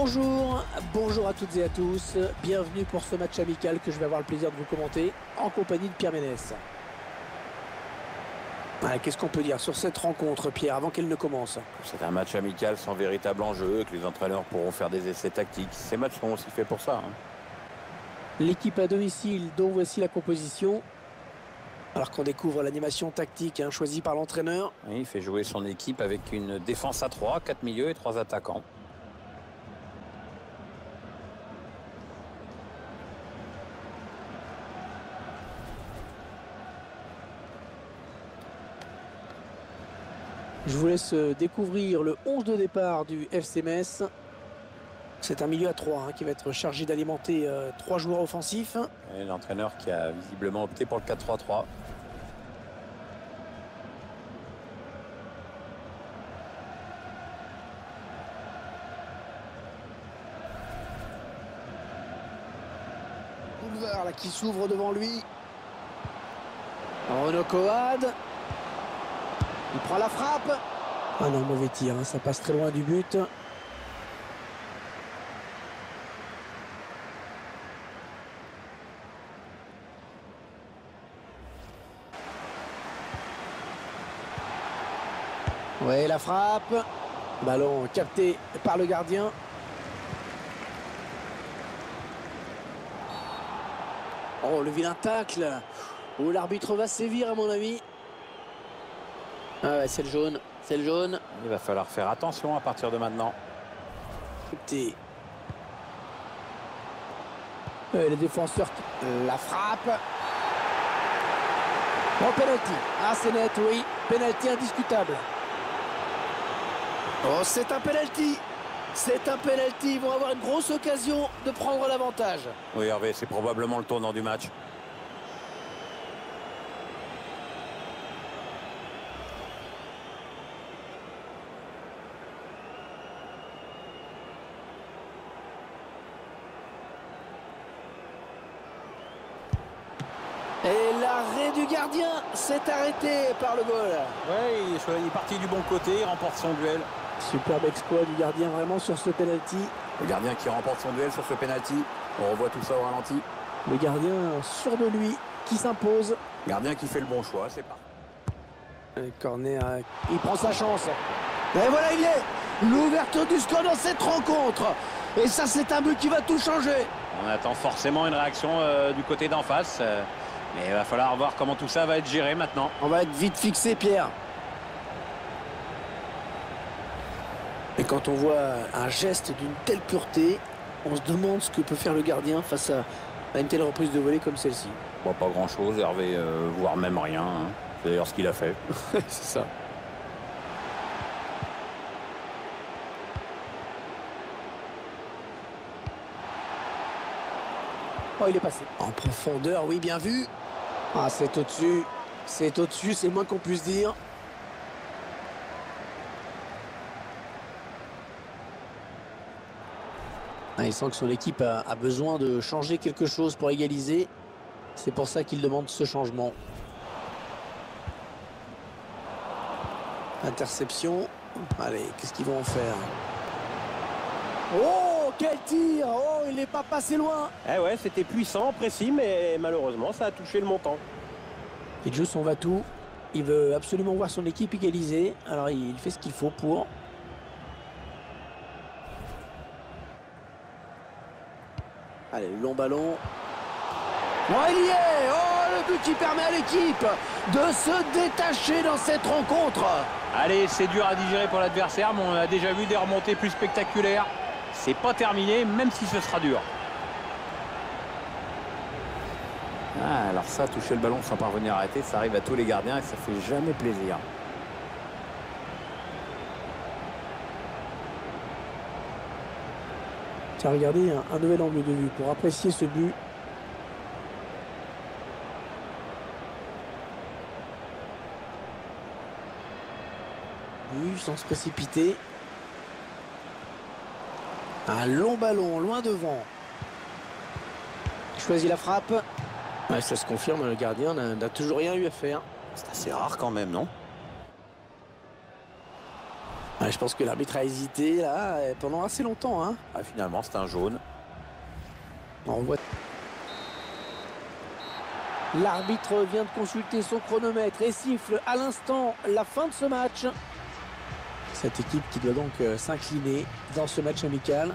Bonjour à toutes et à tous, bienvenue pour ce match amical que je vais avoir le plaisir de vous commenter en compagnie de Pierre Ménès. Voilà, qu'est-ce qu'on peut dire sur cette rencontre, Pierre, avant qu'elle ne commence? C'est un match amical sans véritable enjeu, que les entraîneurs pourront faire des essais tactiques. Ces matchs sont aussi faits pour ça. L'équipe à domicile, dont voici la composition. Alors qu'on découvre l'animation tactique choisie par l'entraîneur. Oui, il fait jouer son équipe avec une défense à 3, 4 milieux et 3 attaquants. Je vous laisse découvrir le 11 de départ du FC Metz. C'est un milieu à 3 qui va être chargé d'alimenter 3 joueurs offensifs. L'entraîneur qui a visiblement opté pour le 4-3-3. Boulevard là, qui s'ouvre devant lui. Renaud Coad. Il prend la frappe. Ah non, mauvais tir, ça passe très loin du but. Ouais, la frappe. Ballon capté par le gardien. Oh, le vilain tacle. Oh, l'arbitre va sévir à mon avis. Ah ouais, c'est le jaune. C'est le jaune. Il va falloir faire attention à partir de maintenant. Les défenseurs. La frappe. Bon, penalty. Ah, c'est net, oui. Penalty indiscutable. Oh, c'est un penalty. C'est un penalty. Ils vont avoir une grosse occasion de prendre l'avantage. Oui, Hervé, c'est probablement le tournant du match. Et l'arrêt du gardien s'est arrêté par le goal. Oui, il est parti du bon côté, il remporte son duel. Superbe exploit du gardien vraiment sur ce penalty. Le gardien qui remporte son duel sur ce penalty. On revoit tout ça au ralenti. Le gardien sûr de lui qui s'impose. Gardien qui fait le bon choix, c'est pas. Le corner, il prend sa chance. Et voilà, il est l'ouverture du score dans cette rencontre. Et ça, c'est un but qui va tout changer. On attend forcément une réaction du côté d'en face. Mais il va falloir voir comment tout ça va être géré maintenant. On va être vite fixé, Pierre. Et quand on voit un geste d'une telle pureté, on se demande ce que peut faire le gardien face à une telle reprise de volée comme celle-ci. Bon, pas grand-chose, Hervé, voire même rien. C'est d'ailleurs ce qu'il a fait. C'est ça. Oh, il est passé. En profondeur, oui, bien vu. Ah, c'est au-dessus. C'est au-dessus, c'est le moins qu'on puisse dire. Ah, il sent que son équipe a besoin de changer quelque chose pour égaliser. C'est pour ça qu'il demande ce changement. Interception. Allez, qu'est-ce qu'ils vont en faire? Oh! Quel tir! Oh, il n'est pas passé loin! Eh ouais, c'était puissant, précis, mais malheureusement, ça a touché le montant. Et Joss, on va tout. Il veut absolument voir son équipe égaliser. Alors, il fait ce qu'il faut pour... Allez, long ballon. Oh, il y est! Oh, le but qui permet à l'équipe de se détacher dans cette rencontre! Allez, c'est dur à digérer pour l'adversaire, mais on a déjà vu des remontées plus spectaculaires. C'est pas terminé, même si ce sera dur. Ah, alors ça, toucher le ballon sans parvenir à arrêter, ça arrive à tous les gardiens et ça fait jamais plaisir. Tiens, regardez, un nouvel angle de vue pour apprécier ce but. But sans se précipiter. Un long ballon, loin devant. Il choisit la frappe. Ouais, ça se confirme, le gardien n'a toujours rien eu à faire. C'est assez rare quand même, non? Ouais, je pense que l'arbitre a hésité là pendant assez longtemps. Hein. Ah, finalement, c'est un jaune. On voit. L'arbitre vient de consulter son chronomètre et siffle à l'instant la fin de ce match. Cette équipe qui doit donc s'incliner dans ce match amical.